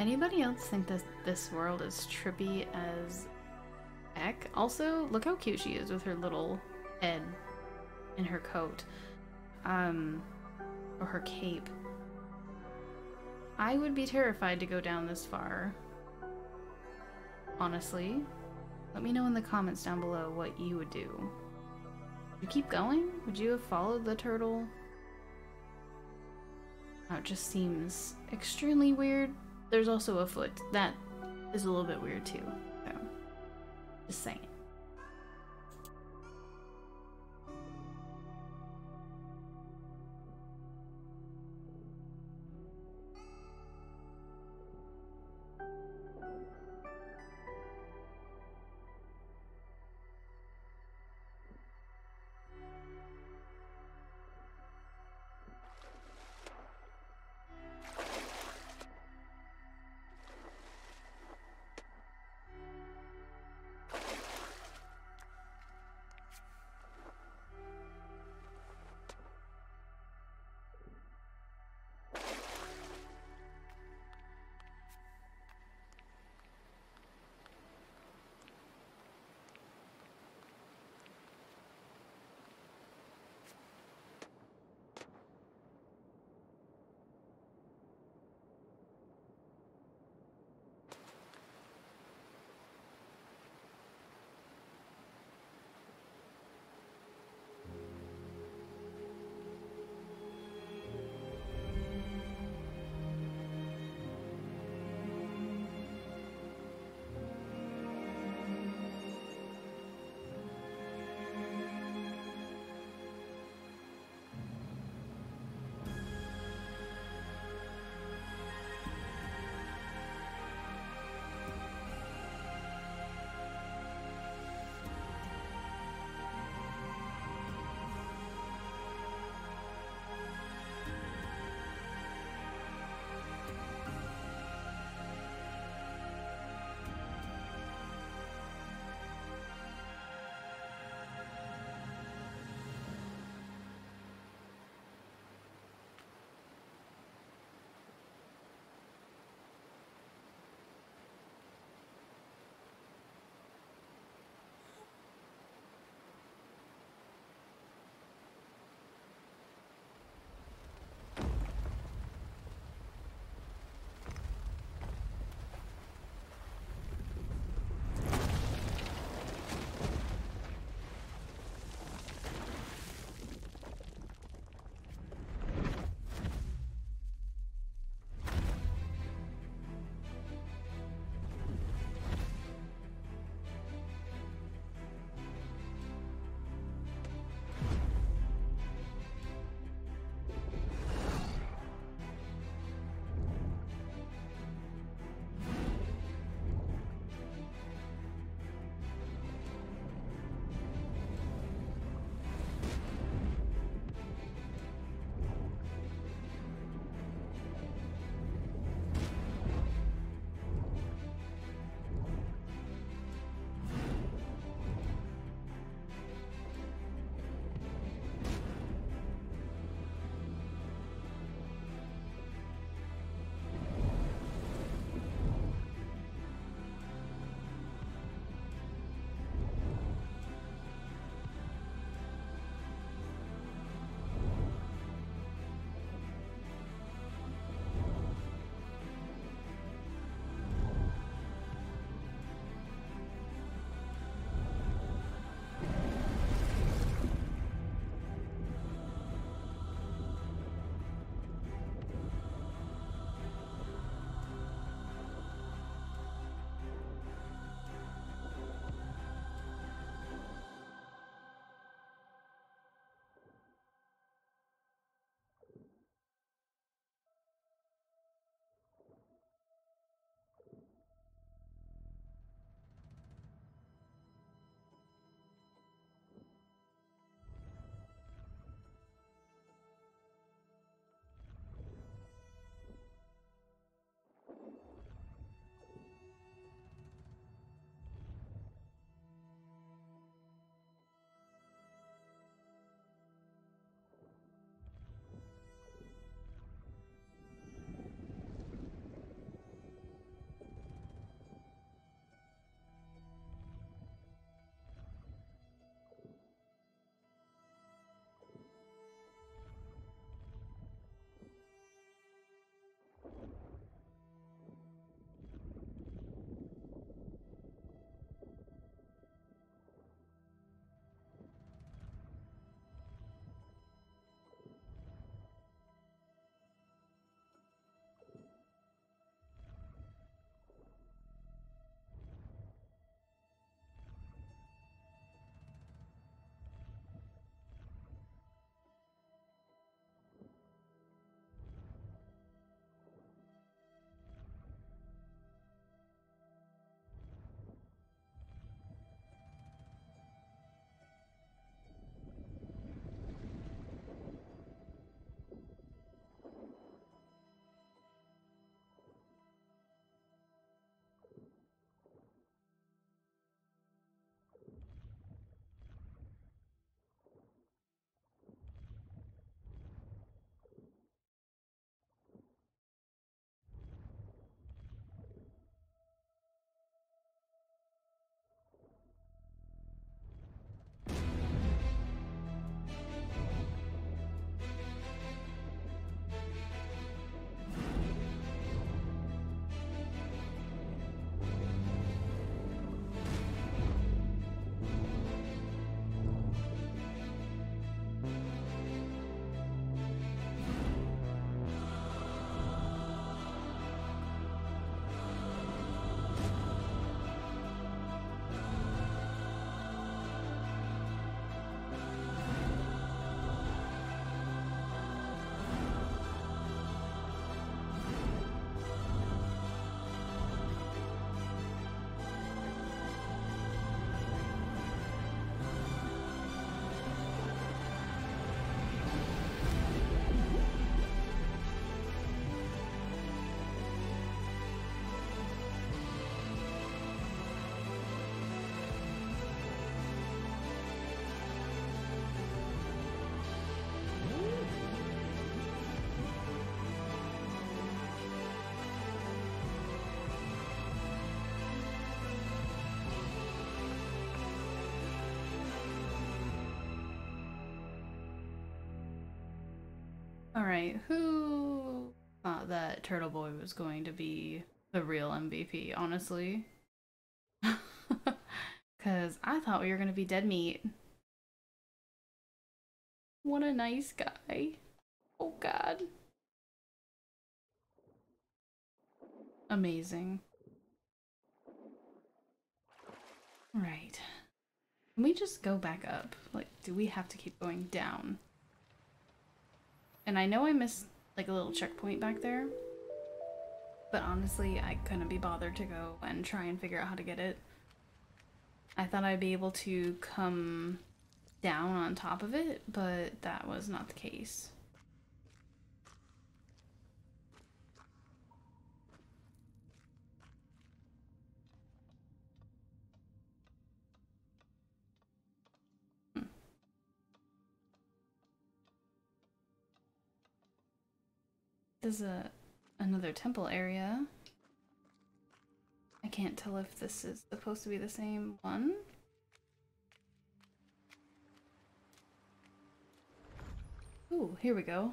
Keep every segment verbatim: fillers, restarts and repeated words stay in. Anybody else think that this world is trippy as heck? Also, look how cute she is with her little head in her coat. Um, or her cape. I would be terrified to go down this far. Honestly. Let me know in the comments down below what you would do. Would you keep going? Would you have followed the turtle? Oh, it just seems extremely weird. There's also a foot. That is a little bit weird too. So, just saying. All right, who thought that Turtle Boy was going to be the real M V P, honestly? Because I thought we were going to be dead meat. What a nice guy. Oh, God. Amazing. Right. Can we just go back up? Like, do we have to keep going down? And I know I missed, like, a little checkpoint back there. But honestly, I couldn't be bothered to go and try and figure out how to get it. I thought I'd be able to come down on top of it, but that was not the case. Hmm. There's a another temple area. I can't tell if this is supposed to be the same one. Ooh, here we go.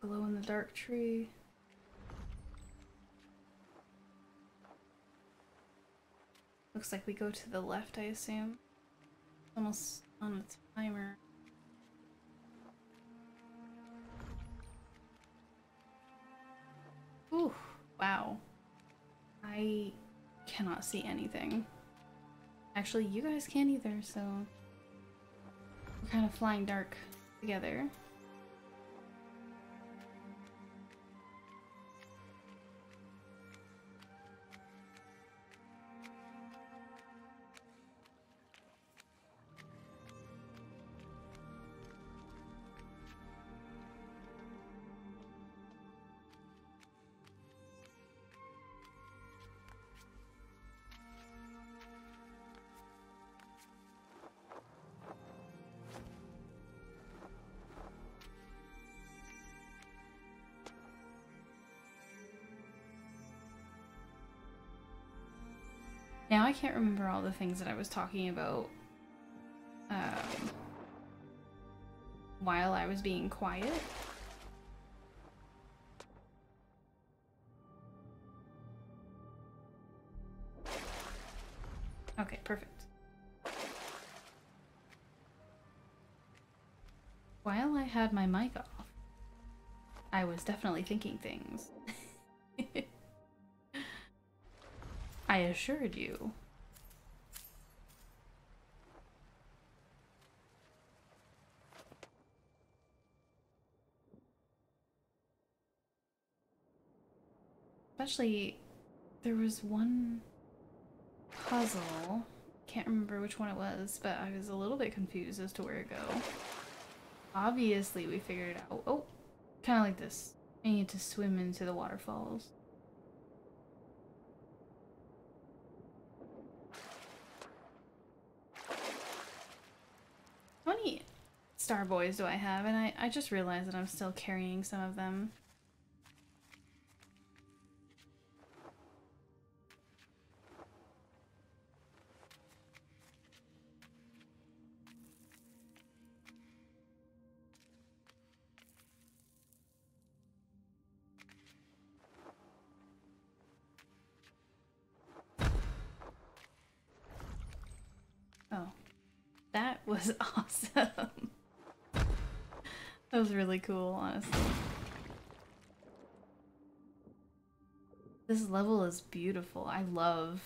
Glow in the dark tree. Looks like we go to the left, I assume. Almost on a timer. Ooh, wow. I cannot see anything. Actually, you guys can't either, so we're kind of flying dark together. Now I can't remember all the things that I was talking about um, while I was being quiet. Okay, perfect. While I had my mic off, I was definitely thinking things. I assured you. Especially, there was one puzzle. Can't remember which one it was, but I was a little bit confused as to where to go. Obviously, we figured it out. Oh, kind of like this. I need to swim into the waterfalls. Star Boys do I have? And I, I just realized that I'm still carrying some of them. Oh, that was awesome. That was really cool, honestly. This level is beautiful. I love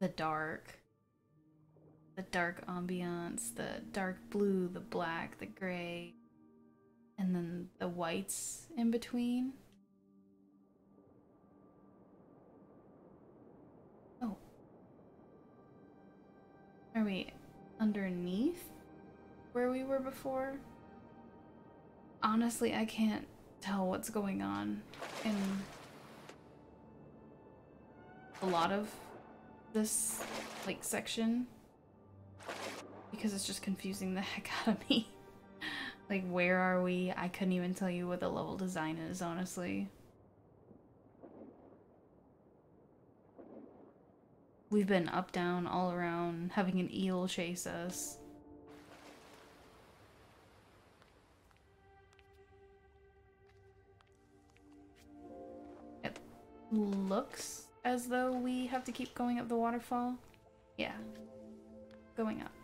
the dark. The dark ambiance, the dark blue, the black, the gray, and then the whites in between. Oh. Are we underneath where we were before? Honestly, I can't tell what's going on in a lot of this, like, section, because it's just confusing the heck out of me. Like, where are we? I couldn't even tell you what the level design is, honestly. We've been up, down, all around, having an eel chase us. It looks as though we have to keep going up the waterfall. Yeah. Going up.